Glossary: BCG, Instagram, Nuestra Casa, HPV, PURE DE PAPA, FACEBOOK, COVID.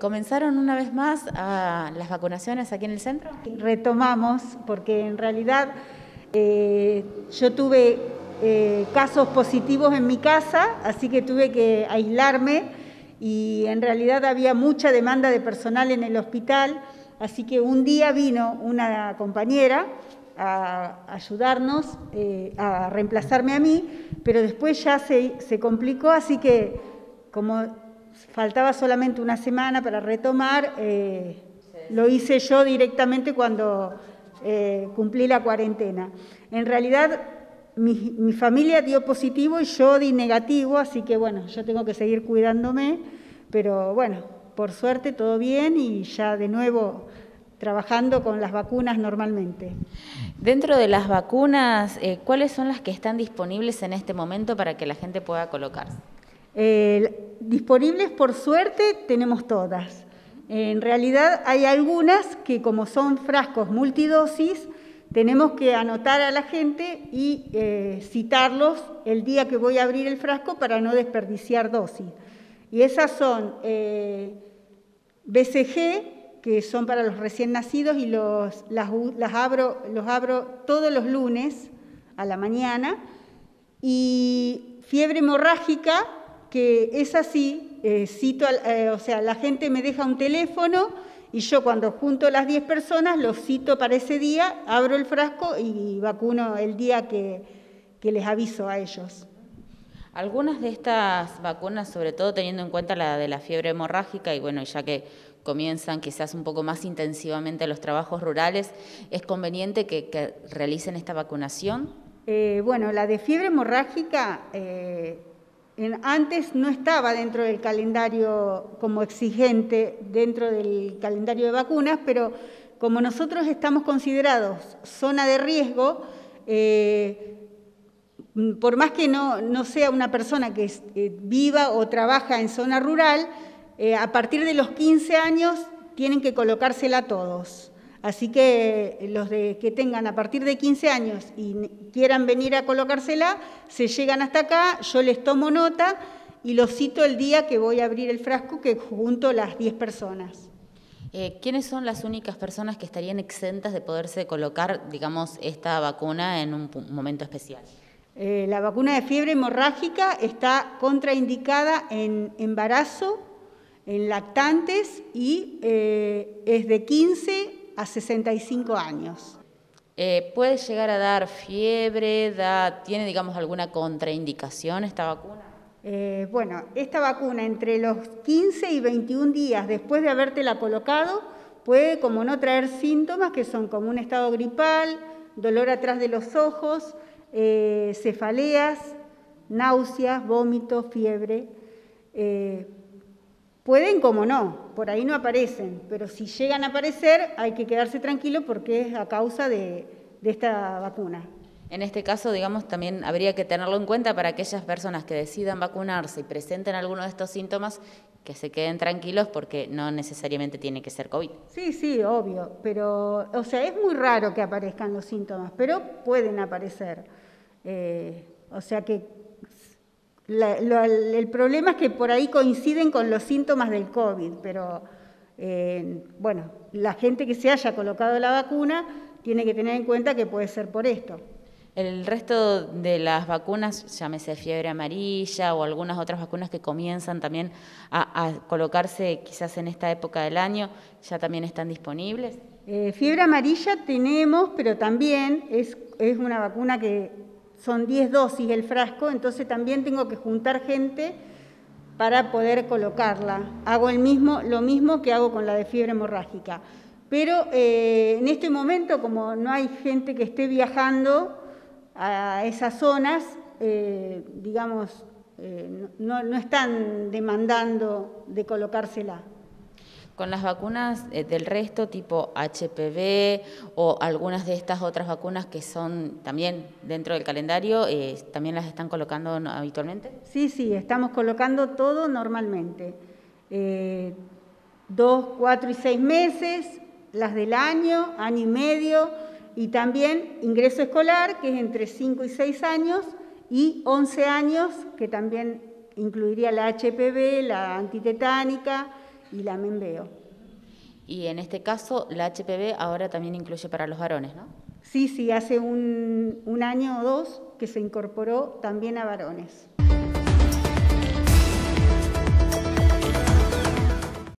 ¿Comenzaron una vez más las vacunaciones aquí en el centro? Retomamos, porque en realidad yo tuve casos positivos en mi casa, así que tuve que aislarme y en realidad había mucha demanda de personal en el hospital, así que un día vino una compañera a ayudarnos, a reemplazarme a mí, pero después ya se complicó, así que como faltaba solamente una semana para retomar, lo hice yo directamente cuando cumplí la cuarentena. En realidad, mi familia dio positivo y yo di negativo, así que bueno, yo tengo que seguir cuidándome, pero bueno, por suerte todo bien y ya de nuevo trabajando con las vacunas normalmente. Dentro de las vacunas, ¿cuáles son las que están disponibles en este momento para que la gente pueda colocarse? Disponibles, por suerte, tenemos todas. En realidad hay algunas que, como son frascos multidosis, tenemos que anotar a la gente y citarlos el día que voy a abrir el frasco para no desperdiciar dosis. Y esas son BCG, que son para los recién nacidos y los abro todos los lunes a la mañana, y fiebre hemorrágica, que es así, la gente me deja un teléfono y yo cuando junto las 10 personas los cito para ese día, abro el frasco y vacuno el día que les aviso a ellos. Algunas de estas vacunas, sobre todo teniendo en cuenta la de la fiebre hemorrágica, y bueno, ya que comienzan quizás un poco más intensivamente los trabajos rurales, ¿es conveniente que realicen esta vacunación? Bueno, la de fiebre hemorrágica antes no estaba dentro del calendario como exigente, dentro del calendario de vacunas, pero como nosotros estamos considerados zona de riesgo, por más que no sea una persona que viva o trabaja en zona rural, a partir de los 15 años tienen que colocársela a todos. Así que los que tengan a partir de 15 años y quieran venir a colocársela, se llegan hasta acá, yo les tomo nota y los cito el día que voy a abrir el frasco, que junto las 10 personas. ¿Quiénes son las únicas personas que estarían exentas de poderse colocar, digamos, esta vacuna en un momento especial? La vacuna de fiebre hemorrágica está contraindicada en embarazo, en lactantes y es de 15 a 65 años. ¿Puede llegar a dar fiebre? ¿Tiene, digamos, alguna contraindicación esta vacuna? Bueno, esta vacuna entre los 15 y 21 días después de habértela colocado puede, como no, traer síntomas que son como un estado gripal, dolor atrás de los ojos, cefaleas, náuseas, vómitos, fiebre. Pueden, como no, por ahí no aparecen, pero si llegan a aparecer hay que quedarse tranquilo porque es a causa de esta vacuna. En este caso, digamos, también habría que tenerlo en cuenta para aquellas personas que decidan vacunarse y presenten alguno de estos síntomas, que se queden tranquilos porque no necesariamente tiene que ser COVID. Sí, obvio, pero, o sea, es muy raro que aparezcan los síntomas, pero pueden aparecer. El problema es que por ahí coinciden con los síntomas del COVID, pero bueno, la gente que se haya colocado la vacuna tiene que tener en cuenta que puede ser por esto. El resto de las vacunas, llámese fiebre amarilla o algunas otras vacunas que comienzan también a colocarse quizás en esta época del año, ¿ya también están disponibles? Fiebre amarilla tenemos, pero también es una vacuna que son 10 dosis el frasco, entonces también tengo que juntar gente para poder colocarla. Hago lo mismo que hago con la de fiebre hemorrágica. Pero en este momento, como no hay gente que esté viajando a esas zonas, no están demandando de colocársela. Con las vacunas del resto, tipo HPV o algunas de estas otras vacunas que son también dentro del calendario, ¿también las están colocando habitualmente? Sí, estamos colocando todo normalmente. 2, 4 y 6 meses, las del año, año y medio, y también ingreso escolar, que es entre 5 y 6 años, y 11 años, que también incluiría la HPV, la antitetánica, y la membeo. Y en este caso, la HPV ahora también incluye para los varones, ¿no? Sí, hace un año o dos que se incorporó también a varones.